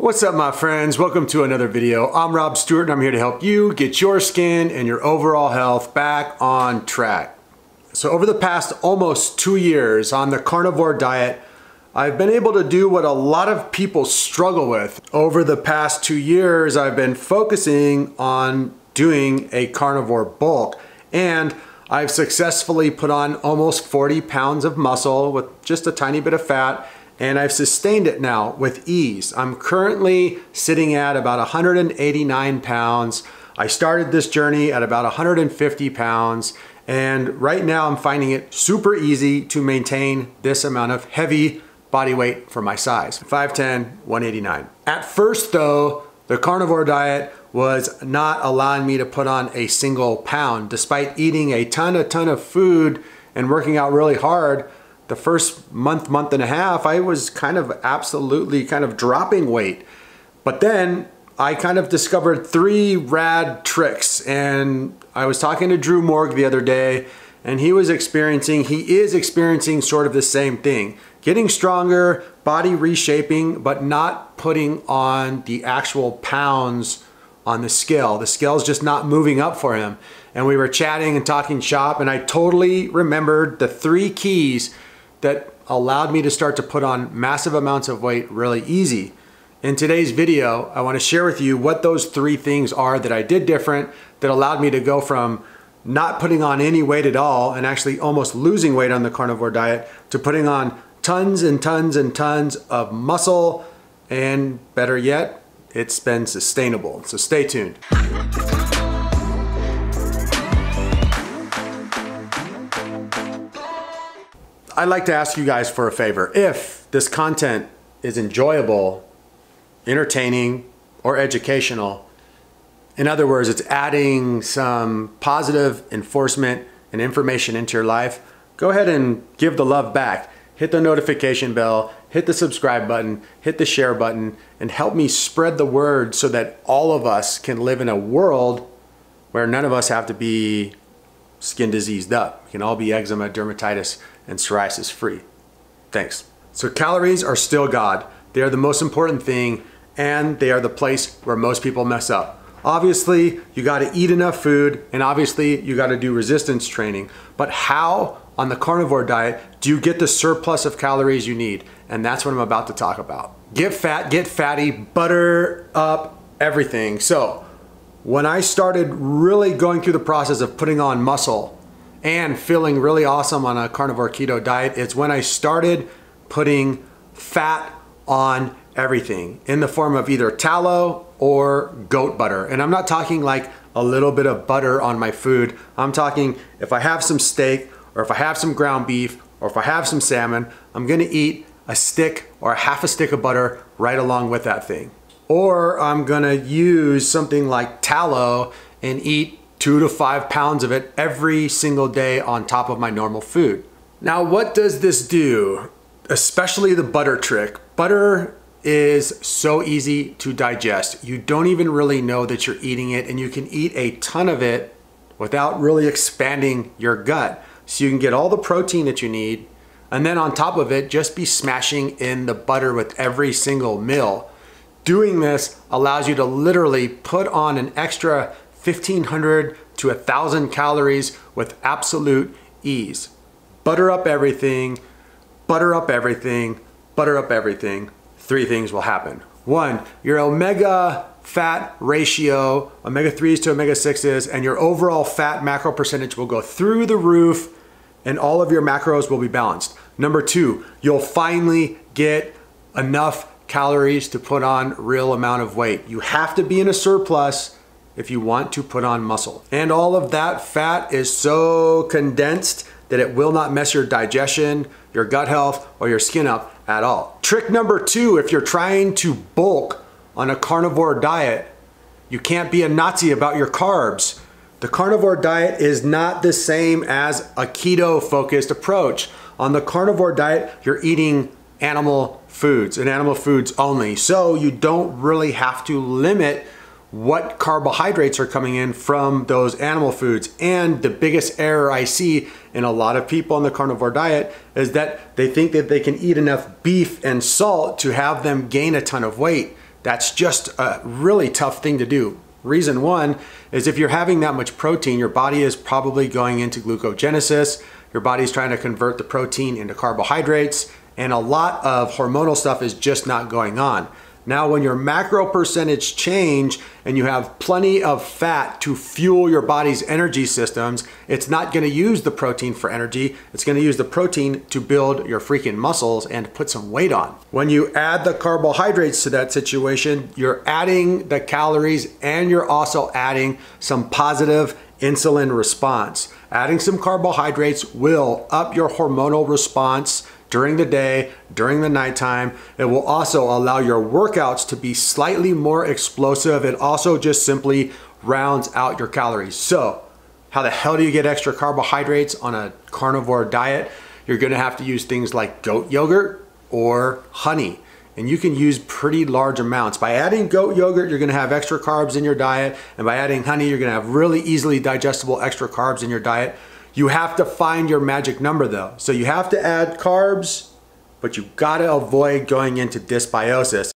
What's up, my friends? Welcome to another video. I'm Rob Stuart and I'm here to help you get your skin and your overall health back on track. So over the past almost 2 years on the carnivore diet, I've been able to do what a lot of people struggle with. Over the past 2 years, I've been focusing on doing a carnivore bulk, and I've successfully put on almost 40 pounds of muscle with just a tiny bit of fat, and I've sustained it now with ease. I'm currently sitting at about 189 pounds. I started this journey at about 150 pounds, and right now I'm finding it super easy to maintain this amount of heavy body weight for my size, 5'10", 189. At first though, the carnivore diet was not allowing me to put on a single pound. Despite eating a ton of food and working out really hard, the first month and a half, I was absolutely dropping weight. But then I kind of discovered three rad tricks. And I was talking to Drew Morg the other day, and he is experiencing sort of the same thing. Getting stronger, body reshaping, but not putting on the actual pounds on the scale. The scale's just not moving up for him. And we were chatting and talking shop, and I totally remembered the three keys that allowed me to start to put on massive amounts of weight really easy. In today's video, I want to share with you what those three things are that I did different that allowed me to go from not putting on any weight at all and actually almost losing weight on the carnivore diet to putting on tons and tons and tons of muscle, and better yet, it's been sustainable. So stay tuned. I'd like to ask you guys for a favor. If this content is enjoyable, entertaining, or educational, in other words, it's adding some positive enforcement and information into your life, go ahead and give the love back. Hit the notification bell, hit the subscribe button, hit the share button, and help me spread the word so that all of us can live in a world where none of us have to be skin diseased up. We can all be eczema, dermatitis, and psoriasis free. Thanks. So calories are still God. They are the most important thing, and they are the place where most people mess up. Obviously, you gotta eat enough food, and obviously you gotta do resistance training, but how on the carnivore diet do you get the surplus of calories you need? And that's what I'm about to talk about. Get fat, get fatty, butter up everything. So when I started really going through the process of putting on muscle and feeling really awesome on a carnivore keto diet, it's when I started putting fat on everything in the form of either tallow or goat butter. And I'm not talking like a little bit of butter on my food. I'm talking if I have some steak, or if I have some ground beef, or if I have some salmon, I'm gonna eat a stick or half a stick of butter right along with that thing. Or I'm gonna use something like tallow and eat 2 to 5 pounds of it every single day on top of my normal food. Now, what does this do? Especially the butter trick. Butter is so easy to digest. You don't even really know that you're eating it, and you can eat a ton of it without really expanding your gut. So you can get all the protein that you need, and then on top of it, just be smashing in the butter with every single meal. Doing this allows you to literally put on an extra 1,500 to 1,000 calories with absolute ease. Butter up everything, butter up everything, butter up everything. Three things will happen. One, your omega fat ratio, omega-3s to omega-6s, and your overall fat macro percentage will go through the roof, and all of your macros will be balanced. Number two, you'll finally get enough calories to put on real amount of weight. You have to be in a surplus if you want to put on muscle. And all of that fat is so condensed that it will not mess your digestion, your gut health, or your skin up at all. Trick number two, if you're trying to bulk on a carnivore diet, you can't be a Nazi about your carbs. The carnivore diet is not the same as a keto-focused approach. On the carnivore diet, you're eating animal foods and animal foods only. So you don't really have to limit what carbohydrates are coming in from those animal foods. And the biggest error I see in a lot of people on the carnivore diet is that they think that they can eat enough beef and salt to have them gain a ton of weight. That's just a really tough thing to do. Reason one is if you're having that much protein, your body is probably going into glucogenesis. Your body's trying to convert the protein into carbohydrates, and a lot of hormonal stuff is just not going on. Now, when your macro percentage change and you have plenty of fat to fuel your body's energy systems, it's not gonna use the protein for energy. It's gonna use the protein to build your freaking muscles and put some weight on. When you add the carbohydrates to that situation, you're adding the calories and you're also adding some positive insulin response. Adding some carbohydrates will up your hormonal response during the day, during the nighttime. It will also allow your workouts to be slightly more explosive. It also just simply rounds out your calories. So how the hell do you get extra carbohydrates on a carnivore diet? You're gonna have to use things like goat yogurt or honey. And you can use pretty large amounts. By adding goat yogurt, you're gonna have extra carbs in your diet. And by adding honey, you're gonna have really easily digestible extra carbs in your diet. You have to find your magic number though. So you have to add carbs, but you gotta avoid going into dysbiosis.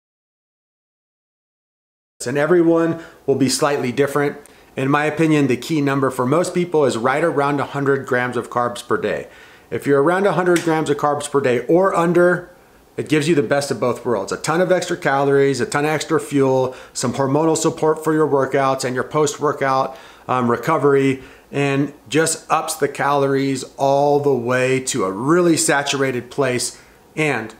And everyone will be slightly different. In my opinion, the key number for most people is right around 100 grams of carbs per day. If you're around 100 grams of carbs per day or under, it gives you the best of both worlds. A ton of extra calories, a ton of extra fuel, some hormonal support for your workouts and your post-workout recovery, and just ups the calories all the way to a really saturated place. And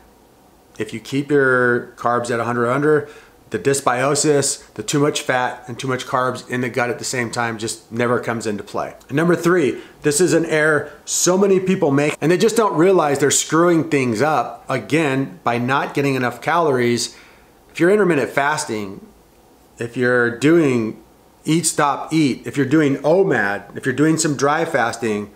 if you keep your carbs at 100 or under, the dysbiosis, the too much fat and too much carbs in the gut at the same time just never comes into play. And number three, this is an error so many people make and they just don't realize they're screwing things up again by not getting enough calories. If you're intermittent fasting, if you're doing eat, stop, eat, if you're doing OMAD, if you're doing some dry fasting,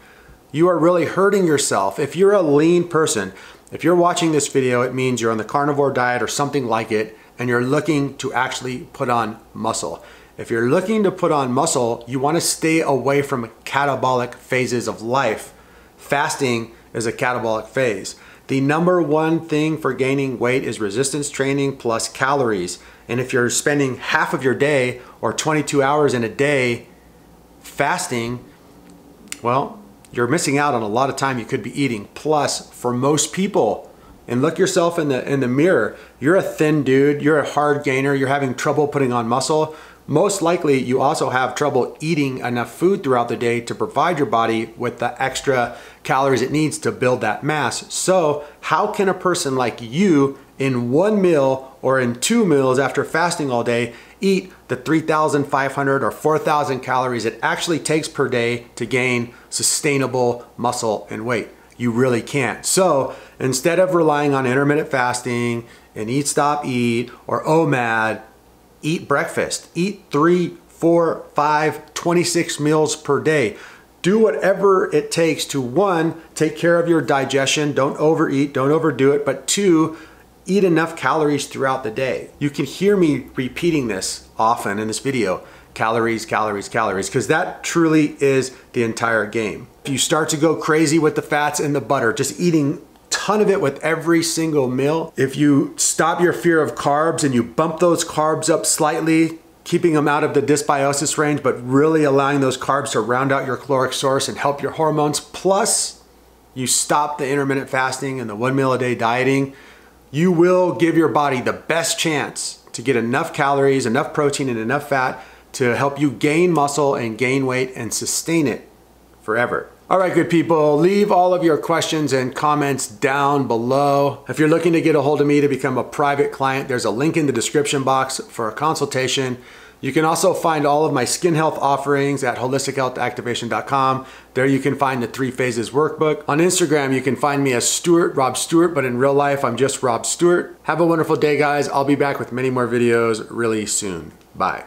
you are really hurting yourself. If you're a lean person, if you're watching this video, it means you're on the carnivore diet or something like it, and you're looking to actually put on muscle. If you're looking to put on muscle, you wanna stay away from catabolic phases of life. Fasting is a catabolic phase. The number one thing for gaining weight is resistance training plus calories. And if you're spending half of your day or 22 hours in a day fasting, well, you're missing out on a lot of time you could be eating. Plus, for most people, and look yourself in the mirror. You're a thin dude, you're a hard gainer, you're having trouble putting on muscle. Most likely you also have trouble eating enough food throughout the day to provide your body with the extra calories it needs to build that mass. So how can a person like you in one meal or in two meals after fasting all day eat the 3,500 or 4,000 calories it actually takes per day to gain sustainable muscle and weight? You really can't. So instead of relying on intermittent fasting and eat, stop, eat, or OMAD, eat breakfast. Eat 3, 4, 5, 26 meals per day. Do whatever it takes to, one, take care of your digestion. Don't overeat, don't overdo it. But two, eat enough calories throughout the day. You can hear me repeating this often in this video. Calories, calories, calories, because that truly is the entire game. If you start to go crazy with the fats and the butter, just eating a ton of it with every single meal. If you stop your fear of carbs and you bump those carbs up slightly, keeping them out of the dysbiosis range, but really allowing those carbs to round out your caloric source and help your hormones. Plus, you stop the intermittent fasting and the one meal a day dieting, you will give your body the best chance to get enough calories, enough protein, and enough fat to help you gain muscle and gain weight and sustain it forever. All right, good people, leave all of your questions and comments down below. If you're looking to get a hold of me to become a private client, there's a link in the description box for a consultation. You can also find all of my skin health offerings at holistichealthactivation.com. There you can find the 3 phases workbook. On Instagram, you can find me as Stuart, Rob Stuart, but in real life, I'm just Rob Stuart. Have a wonderful day, guys. I'll be back with many more videos really soon. Bye.